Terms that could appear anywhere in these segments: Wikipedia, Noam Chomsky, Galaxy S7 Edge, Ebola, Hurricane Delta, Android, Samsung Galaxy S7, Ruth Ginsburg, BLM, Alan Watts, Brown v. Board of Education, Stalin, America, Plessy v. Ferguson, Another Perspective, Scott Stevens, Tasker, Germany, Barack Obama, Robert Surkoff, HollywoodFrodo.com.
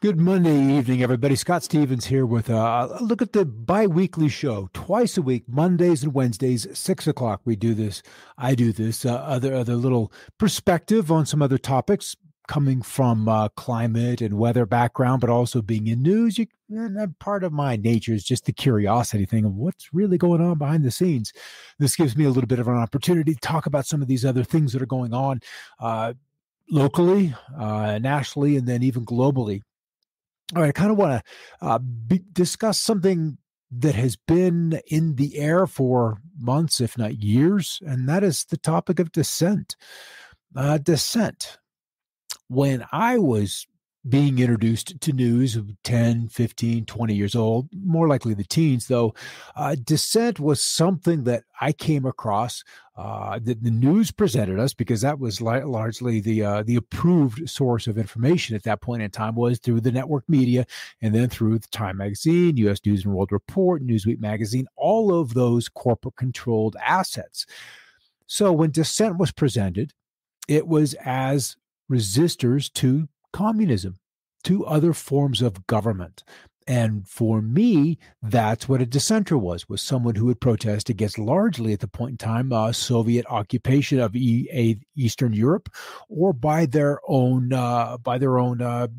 Good Monday evening, everybody. Scott Stevens here with a look at the bi-weekly show, twice a week, Mondays and Wednesdays, 6 o'clock. We do this. I do this. Other little perspective on some other topics coming from climate and weather background, but also being in news. And part of my nature is just the curiosity thing of what's really going on behind the scenes. This gives me a little bit of an opportunity to talk about some of these other things that are going on locally, nationally, and then even globally. All right, I kind of want to discuss something that has been in the air for months, if not years, and that is the topic of dissent. Dissent. When I was being introduced to news, 10, 15, 20 years old, more likely the teens, though, dissent was something that I came across that the news presented us, because that was largely the approved source of information at that point in time was through the network media, and then through the Time Magazine, U.S. News and World Report, Newsweek Magazine, all of those corporate-controlled assets. So when dissent was presented, it was as resistors to communism, to other forms of government. And for me, that's what a dissenter was someone who would protest against largely at the point in time Soviet occupation of Eastern Europe, or by their own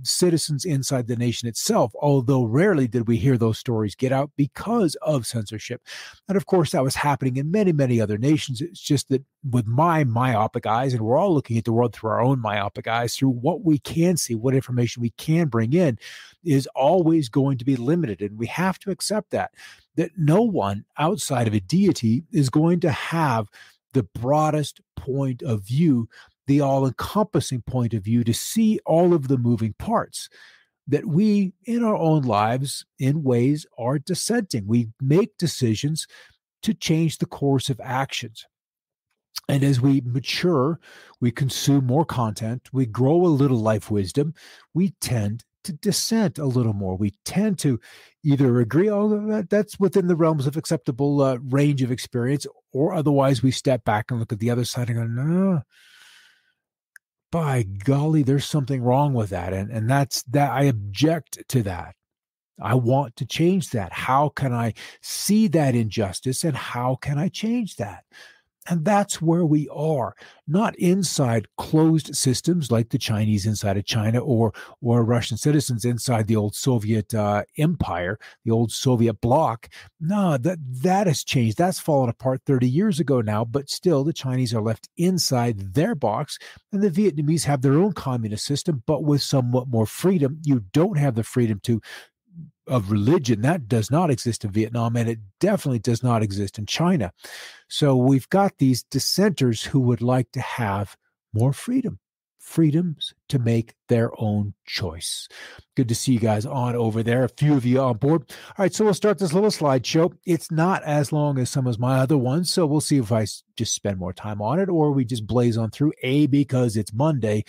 citizens inside the nation itself, although rarely did we hear those stories get out because of censorship. And of course, that was happening in many, many other nations. It's just that with my myopic eyes, and we're all looking at the world through our own myopic eyes, through what we can see, what information we can bring in, is always going to be limited. And we have to accept that no one outside of a deity is going to have the broadest point of view, the all-encompassing point of view, to see all of the moving parts. That we, in our own lives, in ways, are dissenting. We make decisions to change the course of actions. And as we mature, we consume more content, we grow a little life wisdom, we tend to dissent a little more. We tend to either agree, oh, that's within the realms of acceptable range of experience, or otherwise we step back and look at the other side and go, no, by golly, there's something wrong with that. And that's that. I object to that. I want to change that. How can I see that injustice, and how can I change that? And that's where we are, not inside closed systems like the Chinese inside of China, or Russian citizens inside the old Soviet empire, the old Soviet bloc. No, that has changed. That's fallen apart 30 years ago now, but still the Chinese are left inside their box, and the Vietnamese have their own communist system, but with somewhat more freedom. You don't have the freedom of religion. That does not exist in Vietnam, and it definitely does not exist in China. So we've got these dissenters who would like to have more freedoms to make their own choice. Good to see you guys on over there. A few of you on board. All right, so we'll start this little slideshow. It's not as long as some of my other ones, so we'll see if I just spend more time on it, or we just blaze on through, because it's Monday,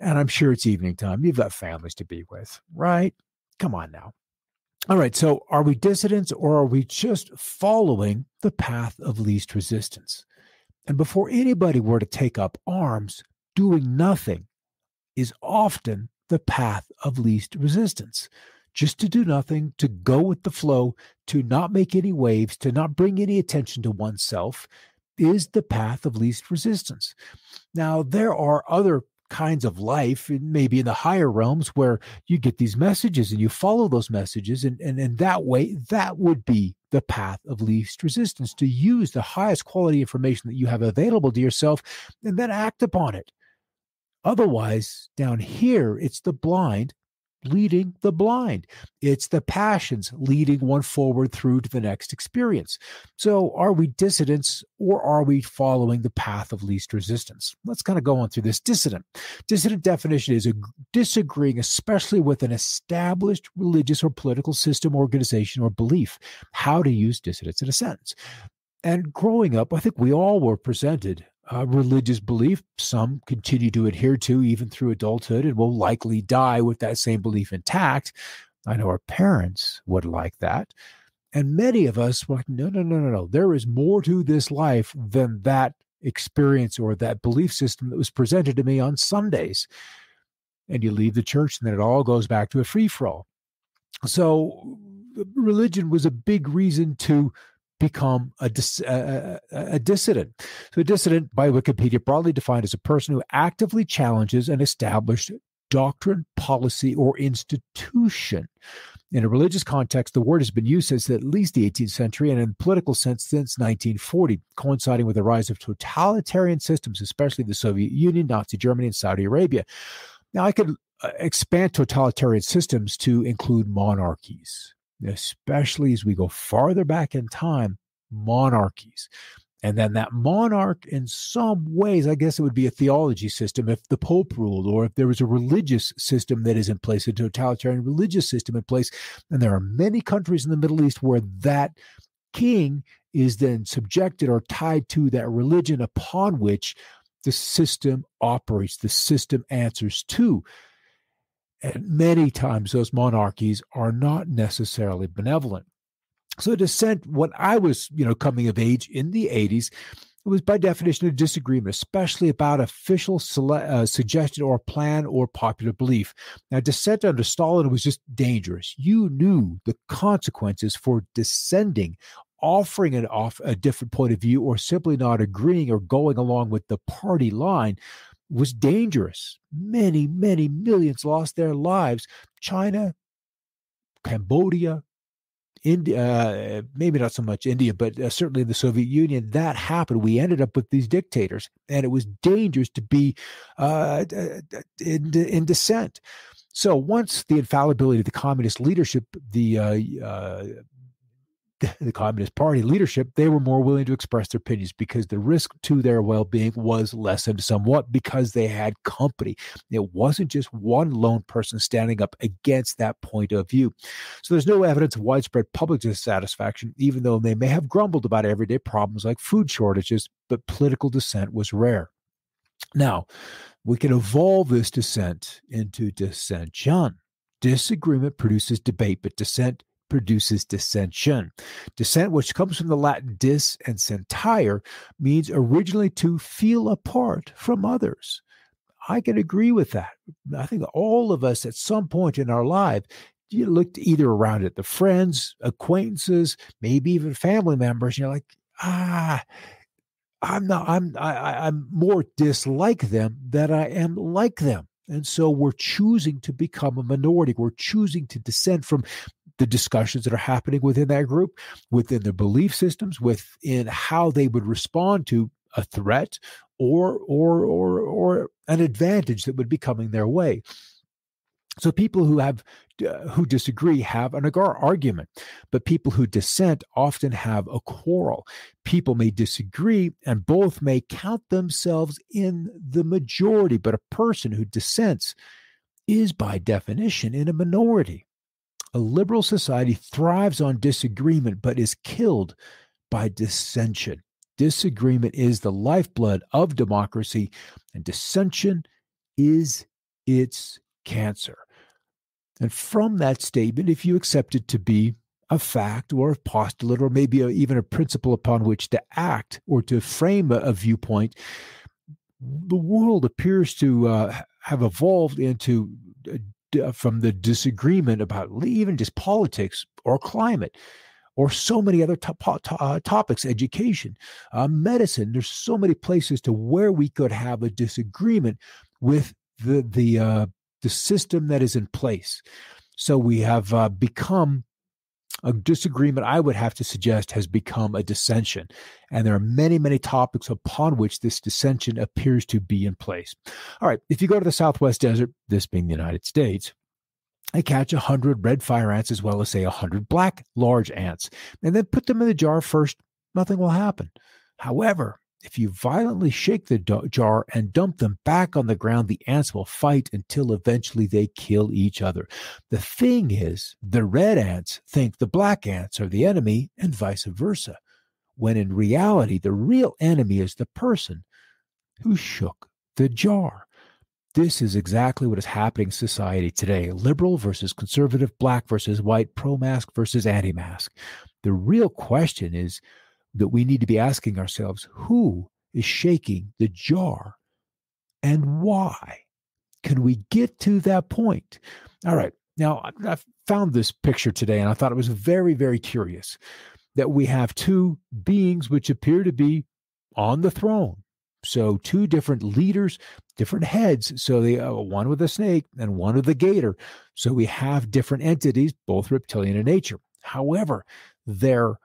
and I'm sure it's evening time. You've got families to be with, right? Come on now. All right, so are we dissidents, or are we just following the path of least resistance? And before anybody were to take up arms, doing nothing is often the path of least resistance. Just to do nothing, to go with the flow, to not make any waves, to not bring any attention to oneself is the path of least resistance. Now, there are other kinds of life, maybe in the higher realms, where you get these messages and you follow those messages. And that way, that would be the path of least resistance, to use the highest quality information that you have available to yourself and then act upon it. Otherwise, down here, it's the blind leading the blind. It's the passions leading one forward through to the next experience. So are we dissidents, or are we following the path of least resistance? Let's kind of go on through this. Dissident definition is disagreeing, especially with an established religious or political system, organization, or belief. How to use dissidents in a sentence. And growing up, I think we all were presented religious belief. Some continue to adhere to even through adulthood, and will likely die with that same belief intact. I know our parents would like that. And many of us were like, no. There is more to this life than that experience or that belief system that was presented to me on Sundays. and you leave the church, and then it all goes back to a free-for-all. So religion was a big reason to become a dissident. So a dissident, by Wikipedia, broadly defined as a person who actively challenges an established doctrine, policy, or institution. In a religious context, the word has been used since at least the 18th century, and in a political sense since 1940, coinciding with the rise of totalitarian systems, especially the Soviet Union, Nazi Germany, and Saudi Arabia. Now, I could expand totalitarian systems to include monarchies, especially as we go farther back in time, monarchies. And then that monarch, in some ways, I guess it would be a theology system if the Pope ruled, or if there was a religious system that is in place, a totalitarian religious system in place. And there are many countries in the Middle East where that king is then subjected or tied to that religion upon which the system operates, the system answers to. And many times those monarchies are not necessarily benevolent. So dissent, when I was, coming of age in the 80s, it was by definition a disagreement, especially about official suggestion or plan or popular belief. Now, dissent under Stalin was just dangerous. You knew the consequences for dissenting, offering a different point of view, or simply not agreeing or going along with the party line was dangerous. Many, many millions lost their lives. China, Cambodia, India, maybe not so much India, but certainly in the Soviet Union, that happened. We ended up with these dictators, and it was dangerous to be in dissent. So once the infallibility of the communist leadership, the Communist Party leadership, they were more willing to express their opinions because the risk to their well-being was lessened somewhat because they had company. It wasn't just one lone person standing up against that point of view. So there's no evidence of widespread public dissatisfaction, even though they may have grumbled about everyday problems like food shortages, but political dissent was rare. Now, we can evolve this dissent into dissension. Disagreement produces debate, but dissent produces dissension. Dissent, which comes from the Latin dis and sentire, means originally to feel apart from others. I can agree with that. I think all of us at some point in our life, you looked either around at the friends, acquaintances, maybe even family members, and you're like, I'm more dislike them than I am like them. And so we're choosing to become a minority. We're choosing to dissent from the discussions that are happening within that group, within their belief systems, within how they would respond to a threat or an advantage that would be coming their way. So people who disagree have an argument, but people who dissent often have a quarrel. People may disagree, and both may count themselves in the majority, but a person who dissents is by definition in a minority. A liberal society thrives on disagreement, but is killed by dissension. Disagreement is the lifeblood of democracy, and dissension is its cancer. And from that statement, if you accept it to be a fact or a postulate, or maybe even a principle upon which to act or to frame a viewpoint, the world appears to have evolved into from the disagreement about even just politics or climate or so many other topics, education, medicine. There's so many places to where we could have a disagreement with the system that is in place. So we have become a disagreement, I would have to suggest, has become a dissension. And there are many, many topics upon which this dissension appears to be in place. All right, if you go to the Southwest Desert, this being the United States, I catch 100 red fire ants as well as, say, 100 black large ants, and then put them in the jar first, nothing will happen. However, if you violently shake the jar and dump them back on the ground, the ants will fight until eventually they kill each other. The thing is, the red ants think the black ants are the enemy and vice versa, when in reality, the real enemy is the person who shook the jar. This is exactly what is happening in society today. Liberal versus conservative, black versus white, pro-mask versus anti-mask. The real question is, that we need to be asking ourselves, who is shaking the jar and why? Can we get to that point? All right. Now, I found this picture today, and I thought it was very, very curious that we have two beings which appear to be on the throne. So two different leaders, different heads. So they one with a snake and one with a gator. So we have different entities, both reptilian in nature. However, their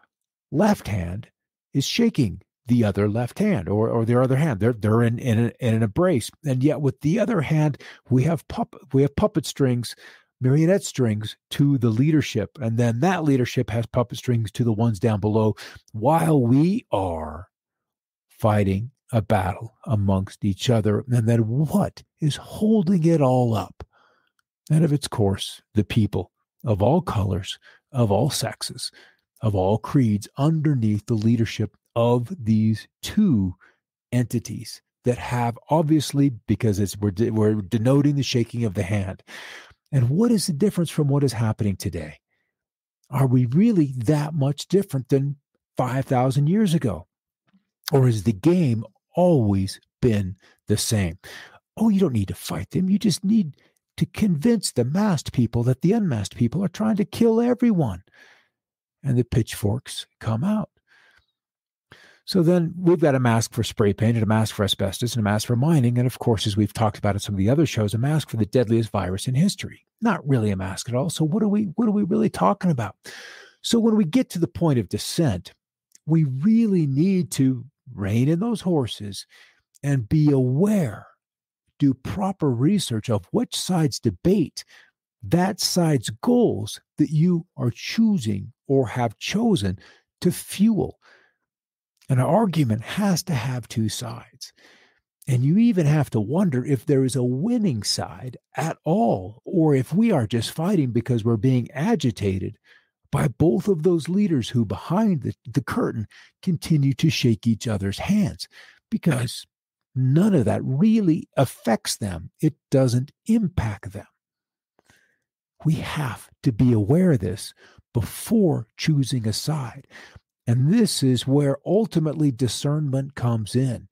left hand is shaking the other left hand, or their other hand. They're in an embrace, and yet with the other hand we have puppet strings, marionette strings to the leadership, and then that leadership has puppet strings to the ones down below, while we are fighting a battle amongst each other. And then what is holding it all up? And of its course, the people of all colors, of all sexes, of all creeds, underneath the leadership of these two entities that have, obviously, because we're denoting the shaking of the hand. And what is the difference from what is happening today? Are we really that much different than 5,000 years ago? Or has the game always been the same? Oh, you don't need to fight them. You just need to convince the masked people that the unmasked people are trying to kill everyone. And the pitchforks come out. So then we've got a mask for spray paint and a mask for asbestos and a mask for mining. And of course, as we've talked about in some of the other shows, a mask for the deadliest virus in history. Not really a mask at all. So what are we really talking about? So when we get to the point of dissent, we really need to rein in those horses and be aware, do proper research of which side's debate, that side's goals that you are choosing or have chosen to fuel. An argument has to have two sides. And you even have to wonder if there is a winning side at all, or if we are just fighting because we're being agitated by both of those leaders who behind the curtain continue to shake each other's hands, because none of that really affects them. It doesn't impact them. We have to be aware of this before choosing a side. And this is where ultimately discernment comes in.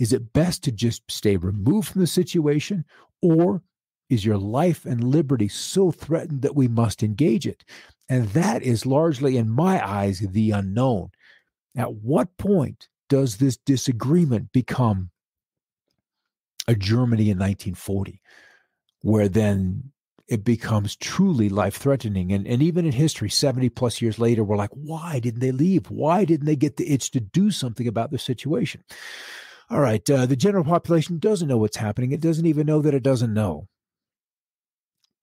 Is it best to just stay removed from the situation, or is your life and liberty so threatened that we must engage it? And that is largely, in my eyes, the unknown. At what point does this disagreement become a Germany in 1940, where then it becomes truly life-threatening? And even in history, 70-plus years later, we're like, why didn't they leave? Why didn't they get the itch to do something about the situation? All right, the general population doesn't know what's happening. It doesn't even know that it doesn't know.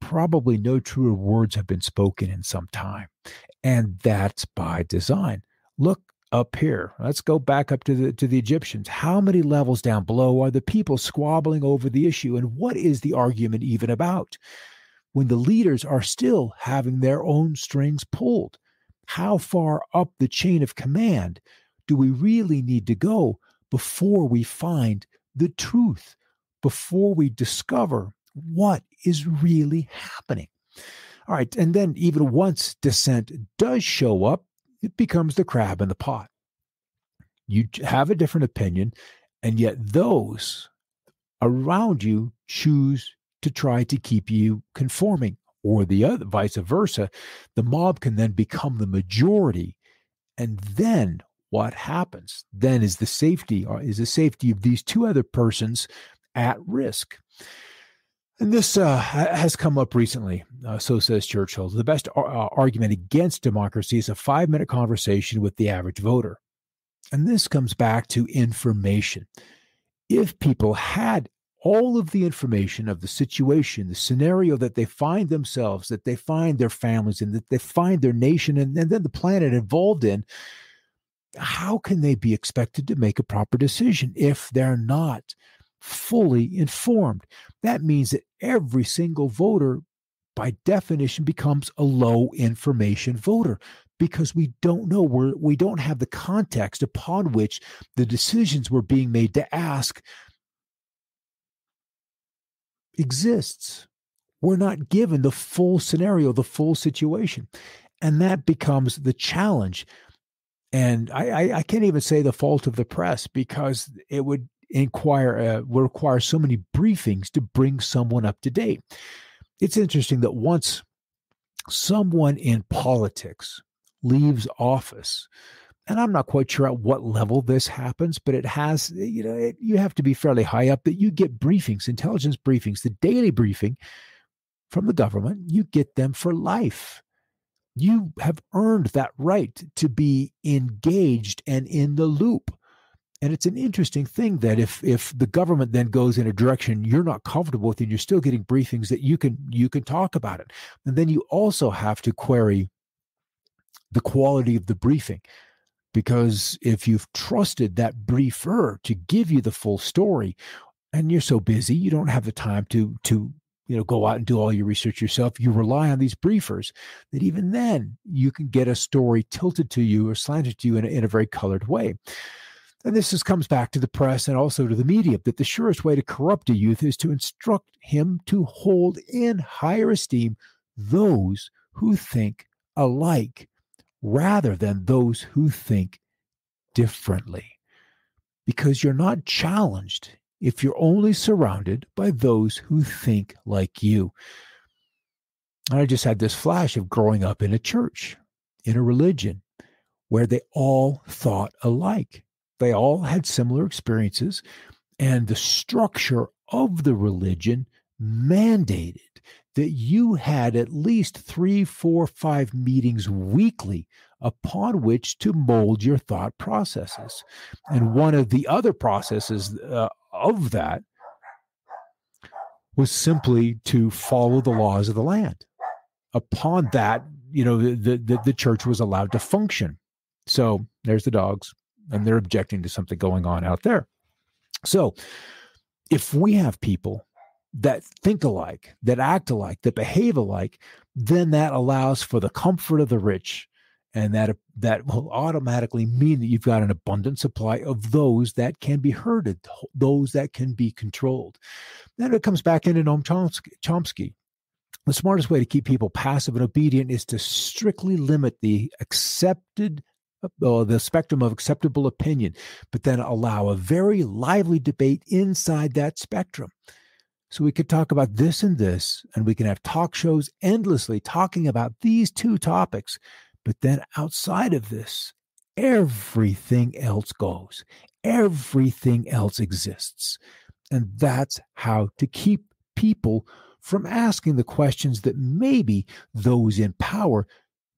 Probably no truer words have been spoken in some time, and that's by design. Look up here. Let's go back up to the Egyptians. How many levels down below are the people squabbling over the issue, and what is the argument even about? When the leaders are still having their own strings pulled, how far up the chain of command do we really need to go before we find the truth, before we discover what is really happening? All right, and then even once dissent does show up, it becomes the crab in the pot. You have a different opinion, and yet those around you choose to try to keep you conforming, or the other, vice versa. The mob can then become the majority, and then what happens? Then is the safety, or is the safety of these two other persons at risk? And this has come up recently, so says Churchill. The best argument against democracy is a 5-minute conversation with the average voter. And this comes back to information. If people had all of the information of the situation, the scenario that they find themselves, that they find their families in, that they find their nation, and then the planet involved in, how can they be expected to make a proper decision if they're not fully informed? That means that every single voter, by definition, becomes a low information voter, because we don't know, we don't have the context upon which the decisions were being made to ask exists. We're not given the full scenario, the full situation. And that becomes the challenge. And I can't even say the fault of the press, because it would require so many briefings to bring someone up to date. It's interesting that once someone in politics leaves office, and I'm not quite sure at what level this happens, but it has, you have to be fairly high up that you get briefings, intelligence briefings, the daily briefing from the government. You get them for life. You have earned that right to be engaged and in the loop. And it's an interesting thing that if the government then goes in a direction you're not comfortable with, and you're still getting briefings that you can talk about it. And then you also have to query the quality of the briefing. Because if you've trusted that briefer to give you the full story, and you're so busy, you don't have the time to go out and do all your research yourself, you rely on these briefers, that even then you can get a story tilted to you or slanted to you in a very colored way. And this just comes back to the press and also to the media, that the surest way to corrupt a youth is to instruct him to hold in higher esteem those who think alike, rather than those who think differently. Because you're not challenged if you're only surrounded by those who think like you. And I just had this flash of growing up in a church, in a religion, where they all thought alike. They all had similar experiences, and the structure of the religion mandated that you had at least 3, 4, 5 meetings weekly upon which to mold your thought processes. And one of the other processes of that was simply to follow the laws of the land. Upon that, the church was allowed to function. So there's the dogs, and they're objecting to something going on out there. So if we have people that think alike, that act alike, that behave alike, then that allows for the comfort of the rich, and that will automatically mean that you've got an abundant supply of those that can be herded, those that can be controlled. Then it comes back into Noam Chomsky. The smartest way to keep people passive and obedient is to strictly limit the spectrum of acceptable opinion, but then allow a very lively debate inside that spectrum. So we could talk about this and this, and we can have talk shows endlessly talking about these two topics. But then outside of this, everything else goes. Everything else exists. And that's how to keep people from asking the questions that maybe those in power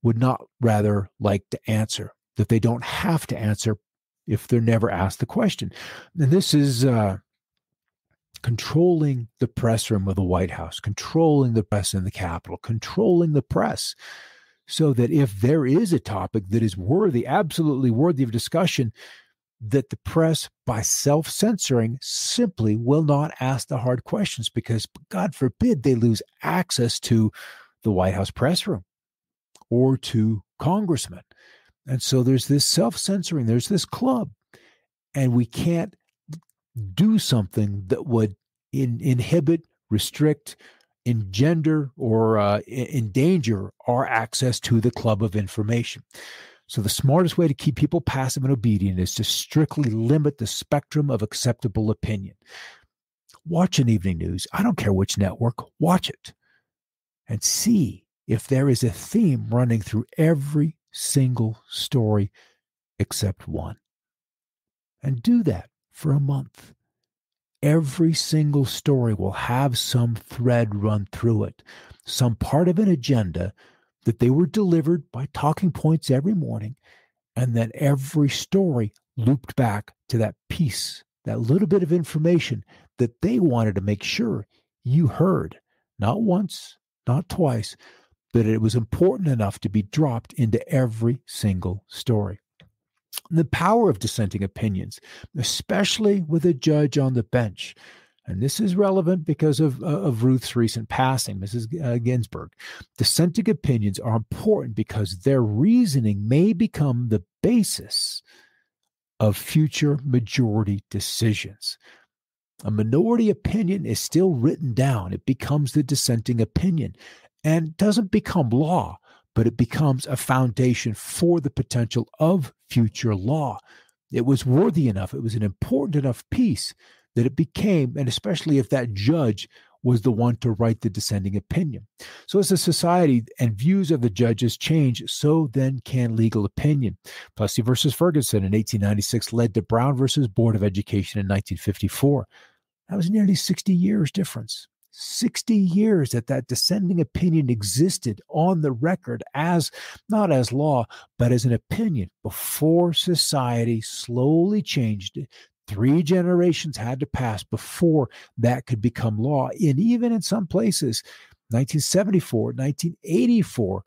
would not rather like to answer, that they don't have to answer if they're never asked the question. And this is... controlling the press room of the White House, controlling the press in the Capitol, controlling the press, so that if there is a topic that is worthy, absolutely worthy of discussion, that the press, by self-censoring, simply will not ask the hard questions, because God forbid they lose access to the White House press room or to congressmen. And so there's this self-censoring, there's this club, and we can't do something that would inhibit, restrict, engender, or endanger our access to the club of information. So the smartest way to keep people passive and obedient is to strictly limit the spectrum of acceptable opinion. Watch an evening news. I don't care which network. Watch it and see if there is a theme running through every single story except one. And do that. For a month, every single story will have some thread run through it, some part of an agenda that they were delivered by talking points every morning, and then every story looped back to that piece, that little bit of information that they wanted to make sure you heard, not once, not twice, but it was important enough to be dropped into every single story. The power of dissenting opinions, especially with a judge on the bench. And this is relevant because of Ruth's recent passing, Mrs. Ginsburg. Dissenting opinions are important because their reasoning may become the basis of future majority decisions. A minority opinion is still written down. It becomes the dissenting opinion and doesn't become law, but it becomes a foundation for the potential of future law. It was worthy enough. It was an important enough piece that it became, and especially if that judge was the one to write the dissenting opinion. So as a society and views of the judges change, so then can legal opinion. Plessy versus Ferguson in 1896 led to Brown versus Board of Education in 1954. That was nearly 60 years difference. 60 years that dissenting opinion existed on the record as, not as law, but as an opinion before society slowly changed it. Three generations had to pass before that could become law. And even in some places, 1974, 1984,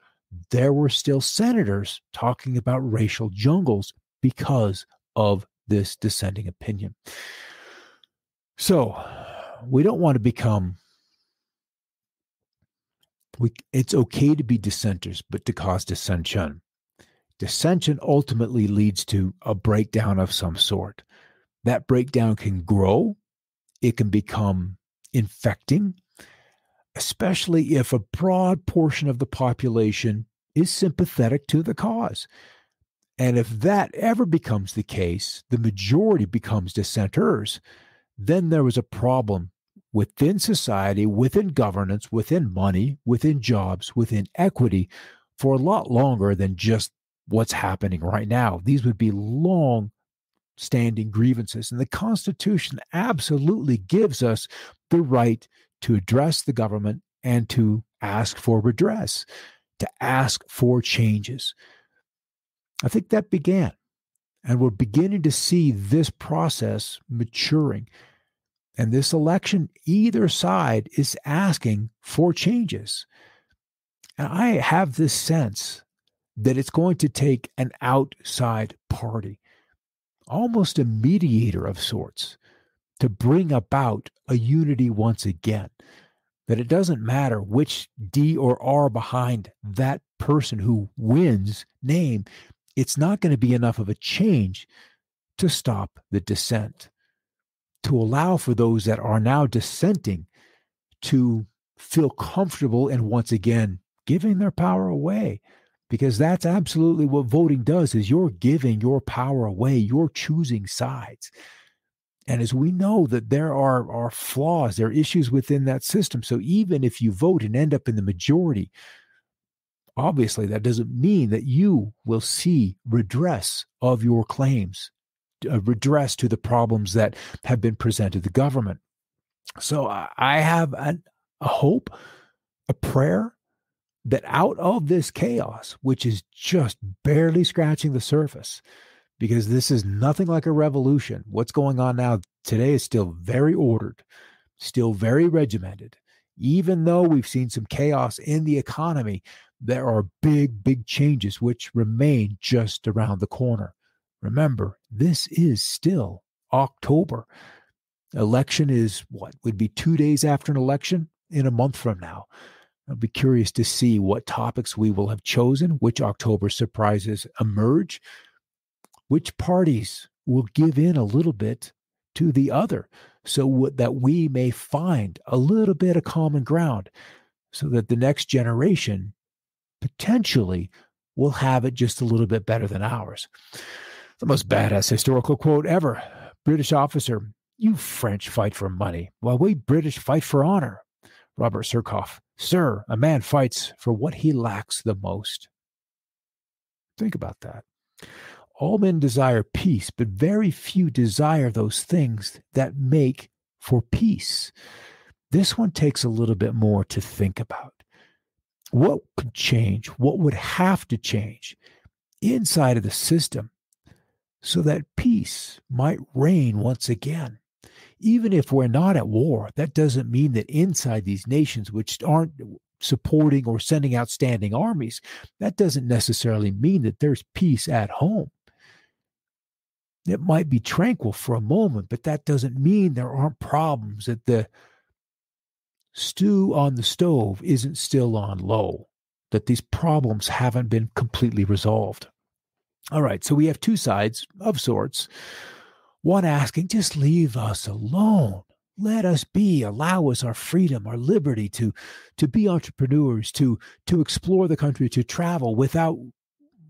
there were still senators talking about racial jungles because of this dissenting opinion. So we don't want to become, it's okay to be dissenters, but to cause dissension. Dissension ultimately leads to a breakdown of some sort. That breakdown can grow. It can become infecting, especially if a broad portion of the population is sympathetic to the cause. And if that ever becomes the case, the majority becomes dissenters, then there was a problem within society, within governance, within money, within jobs, within equity for a lot longer than just what's happening right now. These would be long standing grievances. And the Constitution absolutely gives us the right to address the government and to ask for redress, to ask for changes. I think that began, and we're beginning to see this process maturing. And this election, either side is asking for changes. And I have this sense that it's going to take an outside party, almost a mediator of sorts, to bring about a unity once again, that it doesn't matter which D or R behind that person who wins name, it's not going to be enough of a change to stop the dissent, to allow for those that are now dissenting to feel comfortable and once again giving their power away. Because that's absolutely what voting does, is you're giving your power away. You're choosing sides. And as we know that there are flaws, there are issues within that system. So even if you vote and end up in the majority, obviously that doesn't mean that you will see redress of your claims, redress to the problems that have been presented to the government. So I have a hope, a prayer, that out of this chaos, which is just barely scratching the surface, because this is nothing like a revolution. What's going on now today is still very ordered, still very regimented. Even though we've seen some chaos in the economy, there are big, big changes which remain just around the corner. Remember, this is still October. Election is what would be 2 days after an election in a month from now. I'll be curious to see what topics we will have chosen, which October surprises emerge, which parties will give in a little bit to the other so that we may find a little bit of common ground so that the next generation potentially will have it just a little bit better than ours. The most badass historical quote ever. British officer, "You French fight for money, while we British fight for honor." Robert Surkoff, "Sir, a man fights for what he lacks the most." Think about that. All men desire peace, but very few desire those things that make for peace. This one takes a little bit more to think about. What could change? What would have to change inside of the system so that peace might reign once again? Even if we're not at war, that doesn't mean that inside these nations, which aren't supporting or sending out standing armies, that doesn't necessarily mean that there's peace at home. It might be tranquil for a moment, but that doesn't mean there aren't problems, that the stew on the stove isn't still on low, that these problems haven't been completely resolved. All right, so we have two sides of sorts. One asking, just leave us alone. Let us be. Allow us our freedom, our liberty to be entrepreneurs, to explore the country, to travel without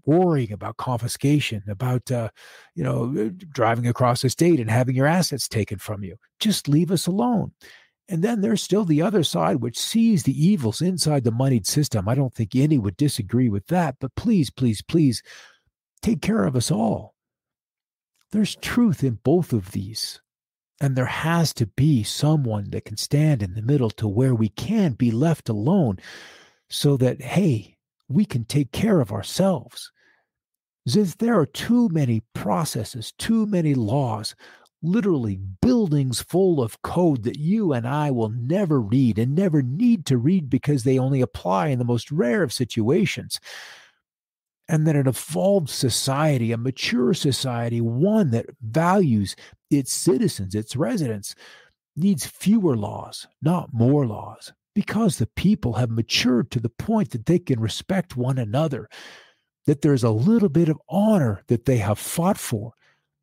worrying about confiscation, about, driving across the state and having your assets taken from you. Just leave us alone. And then there's still the other side, which sees the evils inside the moneyed system. I don't think any would disagree with that, but please, please, please take care of us all. There's truth in both of these. And there has to be someone that can stand in the middle to where we can be left alone so that, hey, we can take care of ourselves. Since there are too many processes, too many laws, literally buildings full of code that you and I will never read and never need to read because they only apply in the most rare of situations. And then an evolved society, a mature society, one that values its citizens, its residents, needs fewer laws, not more laws, because the people have matured to the point that they can respect one another, that there's a little bit of honor that they have fought for,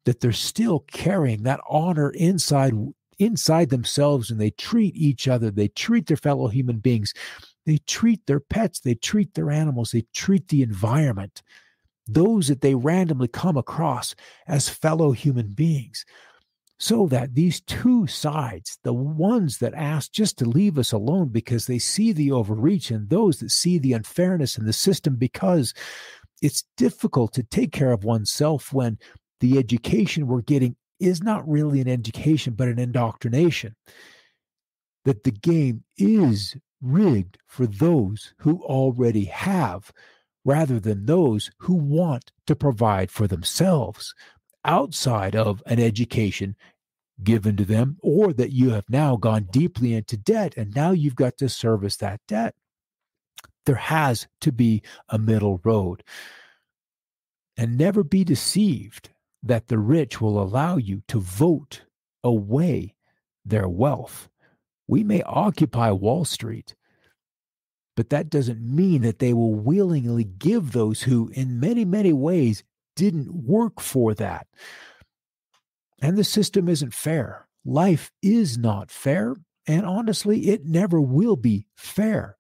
that they're still carrying that honor inside themselves, and they treat each other, they treat their fellow human beings, they treat their pets, they treat their animals, they treat the environment, those that they randomly come across as fellow human beings, so that these two sides, the ones that ask just to leave us alone because they see the overreach, and those that see the unfairness in the system because it's difficult to take care of oneself when the education we're getting is not really an education, but an indoctrination, that the game is rigged for those who already have, rather than those who want to provide for themselves outside of an education given to them, or that you have now gone deeply into debt and now you've got to service that debt. There has to be a middle road. And never be deceived that the rich will allow you to vote away their wealth. We may occupy Wall Street, but that doesn't mean that they will willingly give those who, in many, many ways, didn't work for that. And the system isn't fair. Life is not fair, and honestly, it never will be fair.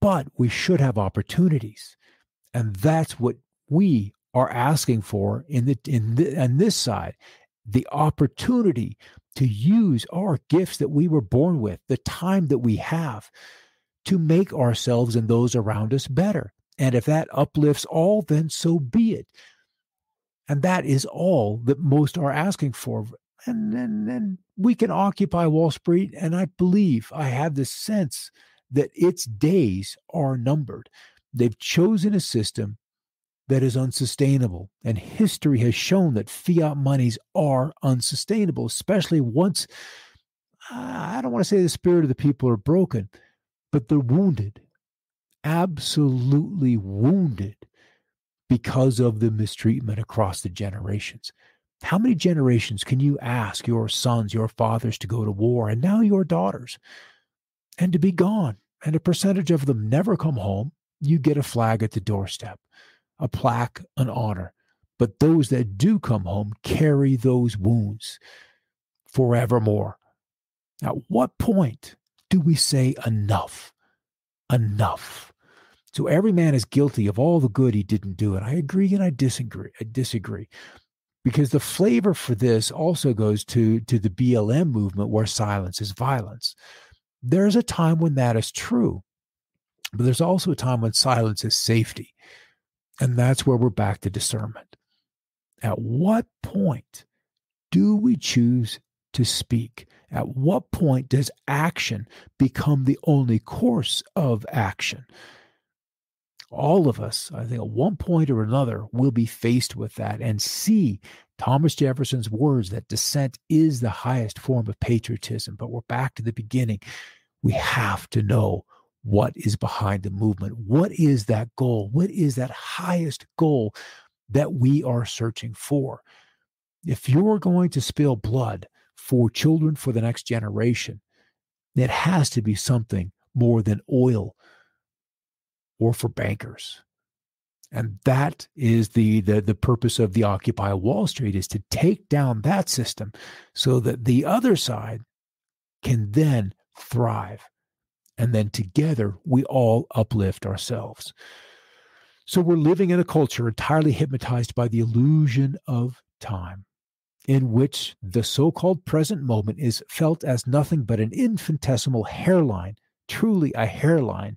But we should have opportunities, and that's what we are asking for in this side, the opportunity to use our gifts that we were born with, the time that we have, to make ourselves and those around us better. And if that uplifts all, then so be it. And that is all that most are asking for. And we can occupy Wall Street, and I believe, I have the sense that its days are numbered. They've chosen a system that is unsustainable. And history has shown that fiat monies are unsustainable, especially once, I don't want to say the spirit of the people are broken, but they're wounded, absolutely wounded because of the mistreatment across the generations. How many generations can you ask your sons, your fathers to go to war, and now your daughters, and to be gone? And a percentage of them never come home. You get a flag at the doorstep, a plaque, an honor. But those that do come home carry those wounds forevermore. At what point do we say enough? Enough. So every man is guilty of all the good he didn't do. And I agree and I disagree. Because the flavor for this also goes to the BLM movement, where silence is violence. There's a time when that is true. But there's also a time when silence is safety. And that's where we're back to discernment. At what point do we choose to speak? At what point does action become the only course of action? All of us, I think, at one point or another, will be faced with that and see Thomas Jefferson's words that dissent is the highest form of patriotism. But we're back to the beginning. We have to know what is behind the movement. What is that goal? What is that highest goal that we are searching for? If you're going to spill blood for children, for the next generation, it has to be something more than oil or for bankers. And that is the purpose of the Occupy Wall Street, is to take down that system so that the other side can then thrive. And then together, we all uplift ourselves. So we're living in a culture entirely hypnotized by the illusion of time, in which the so-called present moment is felt as nothing but an infinitesimal hairline, truly a hairline,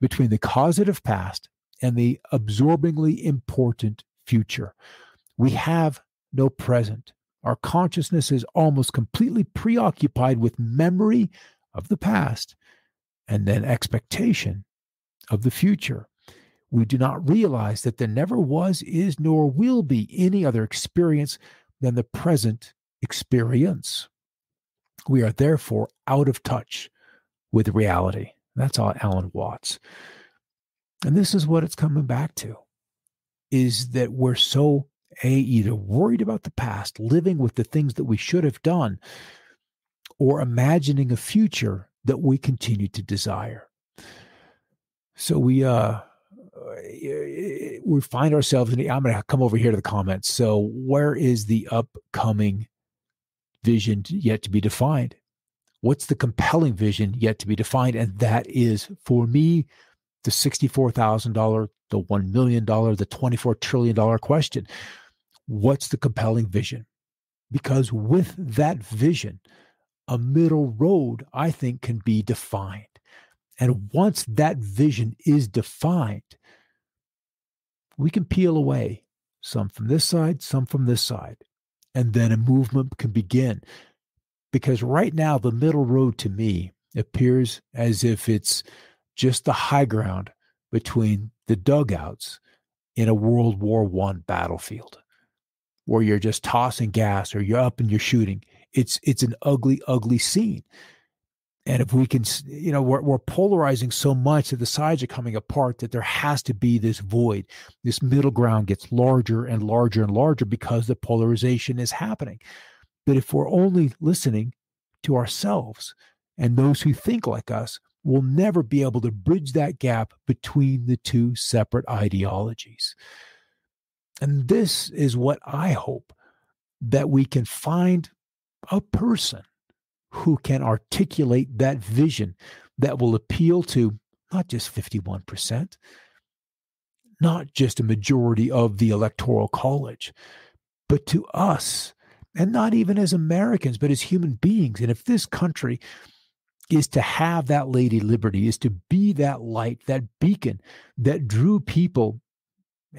between the causative past and the absorbingly important future. We have no present. Our consciousness is almost completely preoccupied with memory of the past and then expectation of the future. We do not realize that there never was, is, nor will be any other experience than the present experience. We are therefore out of touch with reality. That's all Alan Watts. And this is what it's coming back to, is that we're so either worried about the past, living with the things that we should have done, or imagining a future that we continue to desire. So we find ourselves in the, I'm going to come over here to the comments. So where is the upcoming vision yet to be defined? What's the compelling vision yet to be defined? And that is, for me, the $64,000, the $1 million, the $24 trillion question. What's the compelling vision? Because with that vision, a middle road, I think, can be defined. And once that vision is defined, we can peel away some from this side, some from this side, and then a movement can begin. Because right now, the middle road to me appears as if it's just the high ground between the dugouts in a World War I battlefield, where you're just tossing gas or you're up and you're shooting. It's an ugly, ugly scene. And if we can, you know, we're polarizing so much that the sides are coming apart that there has to be this void. This middle ground gets larger and larger and larger because the polarization is happening. But if we're only listening to ourselves and those who think like us, we'll never be able to bridge that gap between the two separate ideologies. And this is what I hope, that we can find a person who can articulate that vision that will appeal to not just 51%, not just a majority of the electoral college, but to us, and not even as Americans, but as human beings. And if this country is to have that Lady Liberty, is to be that light, that beacon that drew people,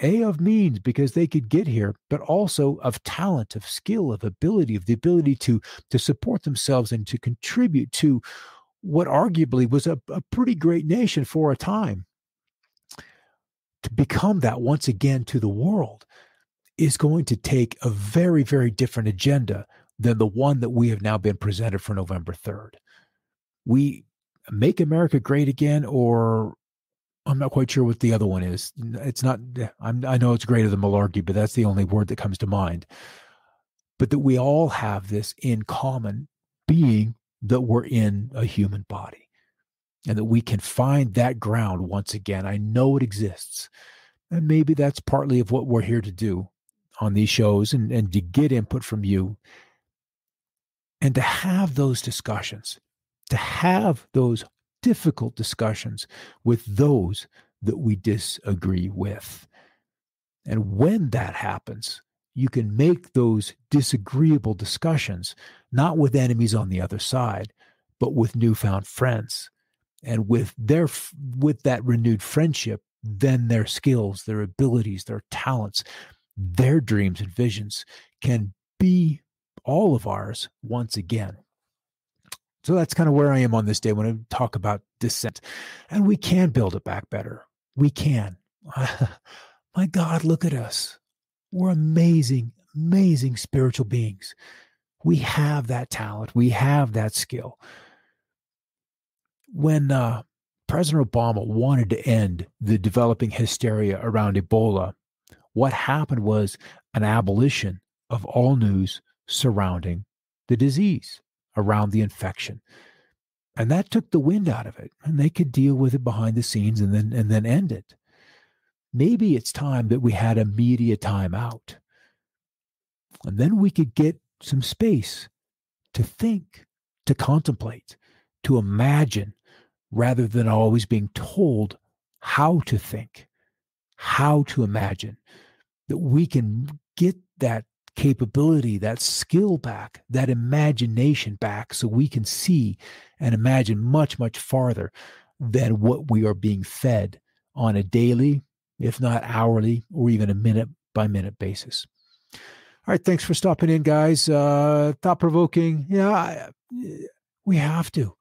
A, of means because they could get here, but also of talent, of skill, of ability, of the ability to support themselves and to contribute to what arguably was a pretty great nation for a time. To become that once again to the world is going to take a very, very different agenda than the one that we have now been presented for November 3rd. We make America great again, or I'm not quite sure what the other one is. It's not, I know it's greater than malarkey, but that's the only word that comes to mind. But that we all have this in common, being that we're in a human body and that we can find that ground once again. I know it exists. And maybe that's partly of what we're here to do on these shows, and to get input from you and to have those discussions, to have those difficult discussions with those that we disagree with. And when that happens, you can make those disagreeable discussions, not with enemies on the other side, but with newfound friends. And with that renewed friendship, then their skills, their abilities, their talents, their dreams and visions can be all of ours once again. So that's kind of where I am on this day when I talk about dissent. And we can build it back better. We can. My God, look at us. We're amazing, amazing spiritual beings. We have that talent. We have that skill. When President Obama wanted to end the developing hysteria around Ebola, what happened was an abolition of all news surrounding the disease, around the infection. And that took the wind out of it, and they could deal with it behind the scenes and then end it. Maybe it's time that we had a media timeout. And then we could get some space to think, to contemplate, to imagine, rather than always being told how to think, how to imagine, that we can get that capability, that skill back, that imagination back, so we can see and imagine much, much farther than what we are being fed on a daily, if not hourly, or even a minute-by-minute basis. All right, thanks for stopping in, guys. Thought-provoking. Yeah, we have to.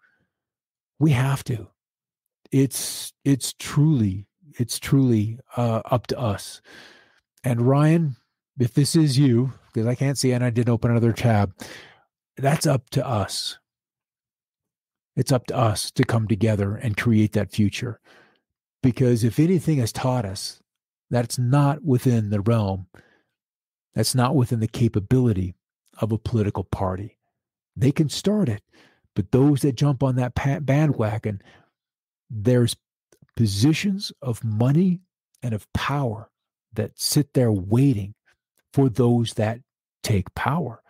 It's truly up to us. And Ryan, if this is you, because I can't see and I didn't open another tab, that's up to us. It's up to us to come together and create that future. Because if anything has taught us, that's not within the realm, that's not within the capability of a political party. They can start it, but those that jump on that bandwagon, there's positions of money and of power that sit there waiting for those that take power.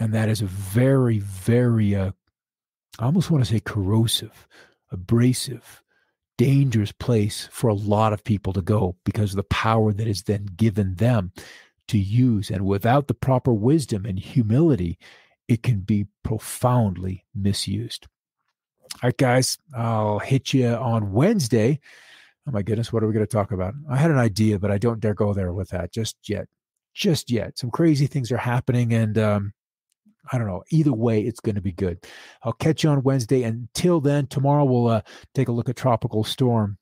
And that is a very, very, I almost want to say corrosive, abrasive, dangerous place for a lot of people to go, because of the power that is then given them to use. And without the proper wisdom and humility, it can be profoundly misused. All right, guys, I'll hit you on Wednesday. Oh, my goodness, what are we going to talk about? I had an idea, but I don't dare go there with that just yet. Just yet. Some crazy things are happening, and I don't know. Either way, it's going to be good. I'll catch you on Wednesday. Until then, tomorrow we'll take a look at Tropical Storm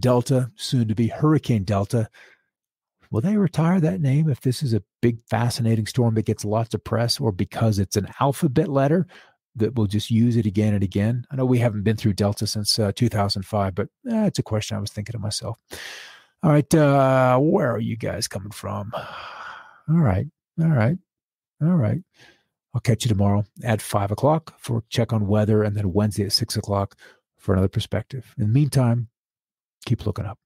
Delta, soon to be Hurricane Delta. Will they retire that name if this is a big, fascinating storm that gets lots of press, or because it's an alphabet letter that we'll just use it again and again? I know we haven't been through Delta since 2005, but it's a question I was thinking to myself. All right, where are you guys coming from? All right. I'll catch you tomorrow at 5 o'clock for a check on weather, and then Wednesday at 6 o'clock for another perspective. In the meantime, keep looking up.